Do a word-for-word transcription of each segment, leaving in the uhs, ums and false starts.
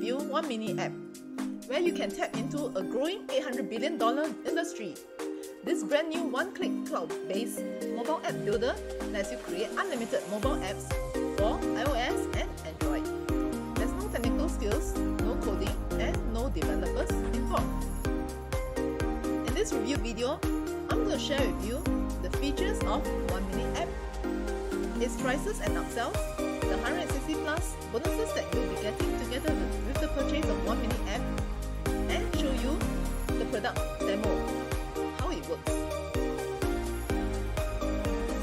view one minute app, where you can tap into a growing eight hundred billion dollar industry. This brand new one-click cloud-based mobile app builder lets you create unlimited mobile apps for iOS and Android. There's no technical skills, no coding, and no developers involved. In this review video, I'm going to share with you the features of one minute app, its prices and upsells, the one hundred sixty plus bonuses that you'll be getting together with, with the purchase of one minute app, and show you the product demo. Works.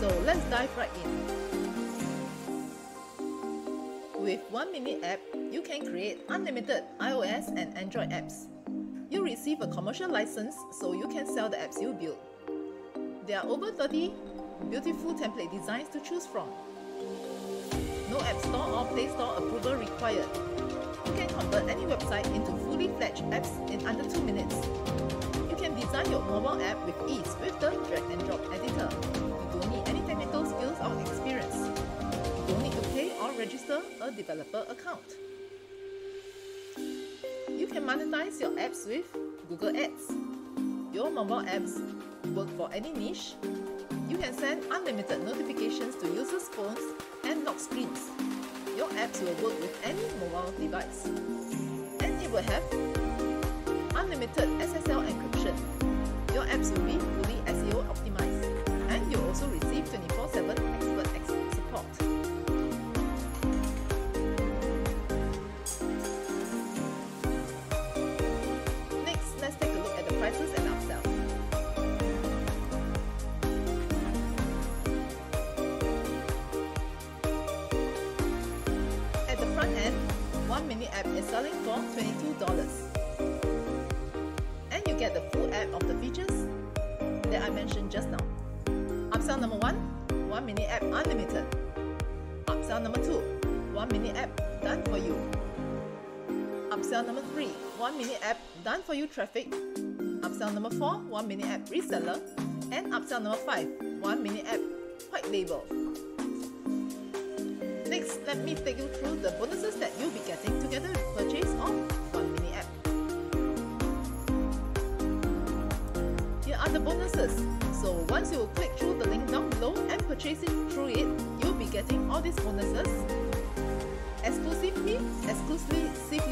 So let's dive right in. With one minute app, you can create unlimited iOS and Android apps. You receive a commercial license so you can sell the apps you build. There are over thirty beautiful template designs to choose from. No App Store or Play Store approval required. You can convert any website into fully fledged apps in under two minutes. Design your mobile app with ease with the drag and drop editor. You don't need any technical skills or experience. You don't need to pay or register a developer account. You can monetize your apps with Google Ads. Your mobile apps work for any niche. You can send unlimited notifications to users' phones and lock screens. Your apps will work with any mobile device. And it will have unlimited S S L encryption. Your apps will be fully S E O optimized, and you'll also receive twenty-four seven expert support. Next, let's take a look at the prices and upsells. At the front end, one minute app is selling for twenty-two dollars. Get the full app of the features that I mentioned just now. Upsell number one, one minute app unlimited. Upsell number two, one minute app done for you. Upsell number three, one minute app done for you traffic. Upsell number four, one minute app reseller. And upsell number five, one minute app white label. Next, let me take you through the bonuses that you'll be getting together with purchase of the bonuses. So once you click through the link down below and purchase it through it, you'll be getting all these bonuses exclusively, exclusively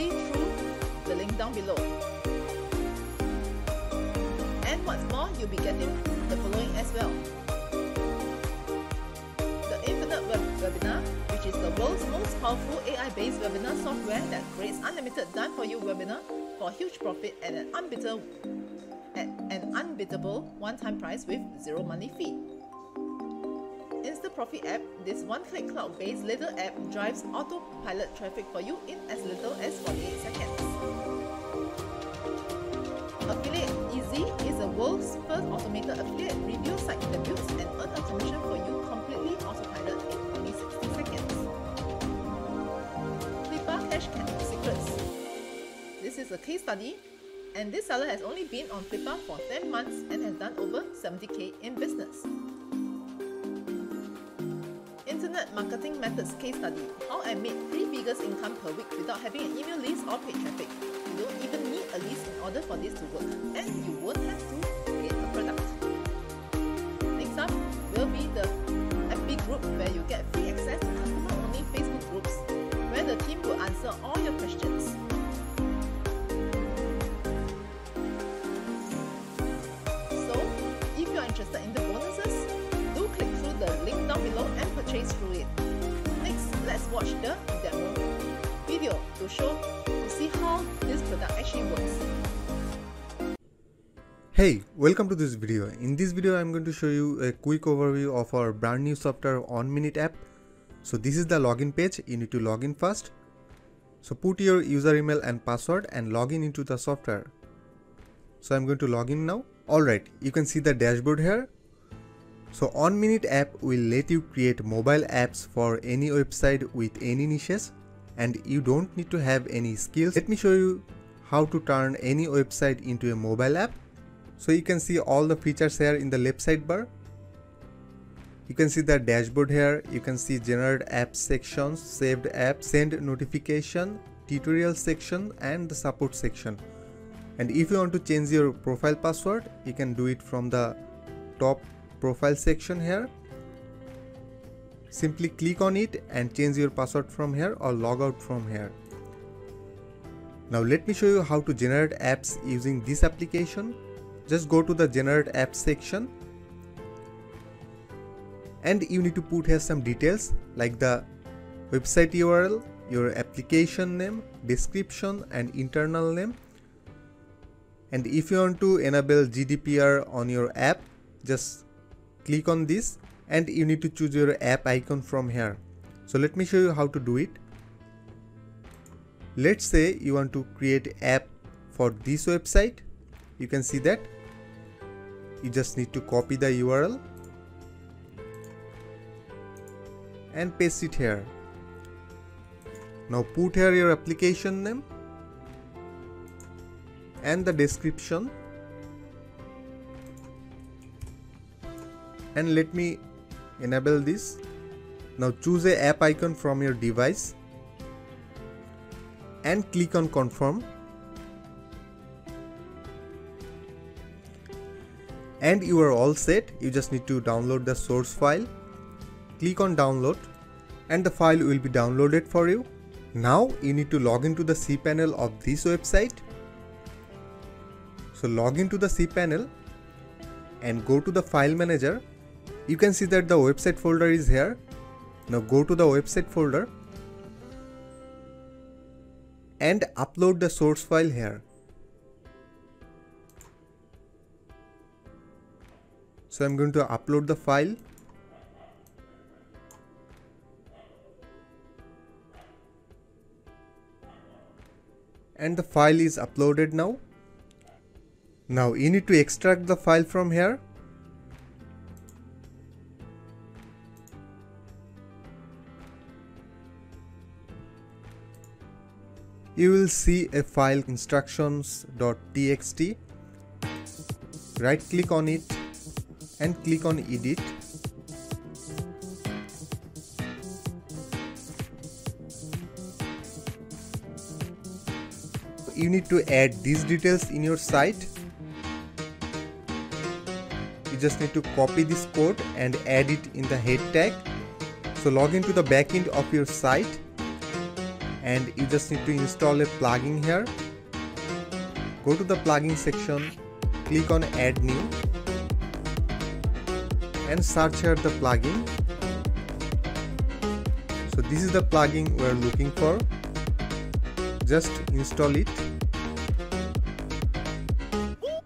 through the link down below. And what's more, you'll be getting the following as well. The Infinite Webinar, which is the world's most powerful A I-based webinar software that creates unlimited done-for-you webinar for huge profit at an unbeatable at an unbeatable one-time price with zero monthly fee. Insta Profit app, this one-click cloud-based little app drives autopilot traffic for you in as little as forty-eight seconds. Affiliate Easy is the world's first automated affiliate review site that builds and earns a commission for you completely autopilot in only sixty seconds. Flippa Cash Secrets. This is a case study, and this seller has only been on Flippa for ten months and has done over seventy K in business. Internet Marketing Methods Case Study. How I made three figures income per week without having an email list or paid traffic. You don't even need a list in order for this to work, and you won't have to create a product. Next up will be the F B group, where you get free access to customer-only Facebook groups where the team will answer all your questions. Interested in the bonuses? Do click through the link down below and purchase through it. Next, let's watch the demo video to show to see how this product actually works. Hey, welcome to this video. In this video, I'm going to show you a quick overview of our brand new software one minute app. So this is the login page. You need to log in first. So put your user email and password and log in into the software. So I'm going to log in now. Alright, you can see the dashboard here. So one minute app will let you create mobile apps for any website with any niches, and you don't need to have any skills. Let me show you how to turn any website into a mobile app. So you can see all the features here in the left sidebar. You can see the dashboard here. You can see generate app sections, saved app, send notification, tutorial section and the support section. And if you want to change your profile password, you can do it from the top profile section here. Simply click on it and change your password from here or log out from here. Now let me show you how to generate apps using this application. Just go to the generate apps section. And you need to put here some details like the website U R L, your application name, description and internal name. And if you want to enable G D P R on your app, just click on this and you need to choose your app icon from here. So let me show you how to do it. Let's say you want to create an app for this website. You can see that. You just need to copy the U R L and paste it here. Now put here your application name and the description, and let me enable this. Now choose a app icon from your device and click on confirm, and you are all set. You just need to download the source file. Click on download and the file will be downloaded for you. Now you need to log into the cPanel of this website. So log into the cPanel and go to the file manager. You can see that the website folder is here. Now go to the website folder and upload the source file here. So I'm going to upload the file. And the file is uploaded now. Now you need to extract the file from here. You will see a file instructions dot t x t. Right click on it and click on edit. You need to add these details in your site. You just need to copy this code and add it in the head tag. So log into the backend of your site and you just need to install a plugin here. Go to the plugin section, click on add new and search here the plugin. So this is the plugin we are looking for. Just install it.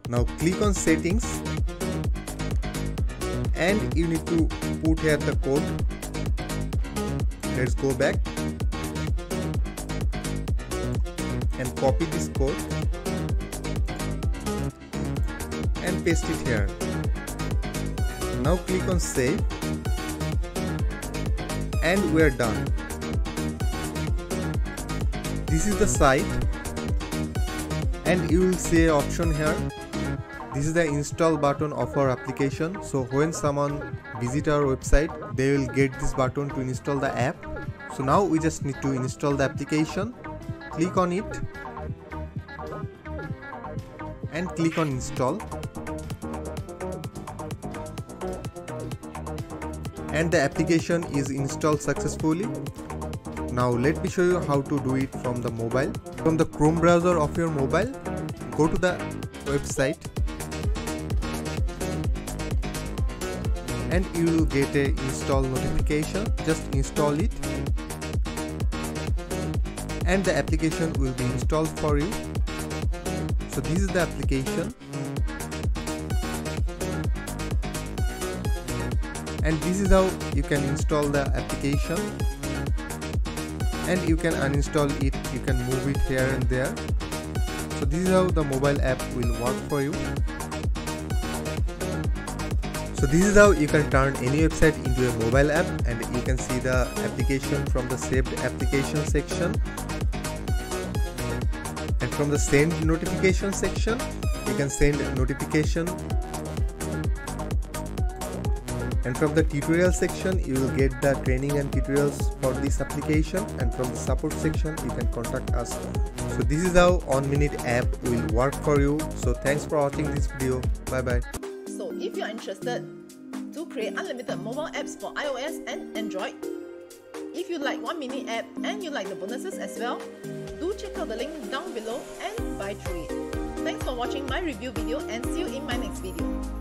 Now click on settings and you need to put here the code. Let's go back and copy this code and paste it here. Now click on save and we're done. This is the site and you will see an option here. This is the install button of our application. So when someone visits our website, they will get this button to install the app. So now we just need to install the application. Click on it and click on install. And the application is installed successfully. Now let me show you how to do it from the mobile. From the Chrome browser of your mobile, go to the website and you will get a install notification. Just install it and the application will be installed for you. So this is the application and this is how you can install the application. And you can uninstall it, you can move it here and there. So this is how the mobile app will work for you. So this is how you can turn any website into a mobile app, and you can see the application from the saved application section. And from the send notification section, you can send a notification. And from the tutorial section, you will get the training and tutorials for this application, and from the support section, you can contact us. So this is how one minute app will work for you. So thanks for watching this video. Bye bye. So if you're interested to create unlimited mobile apps for iOS and Android, if you like one minute app and you like the bonuses as well, do check out the link down below and buy through it. Thanks for watching my review video and see you in my next video.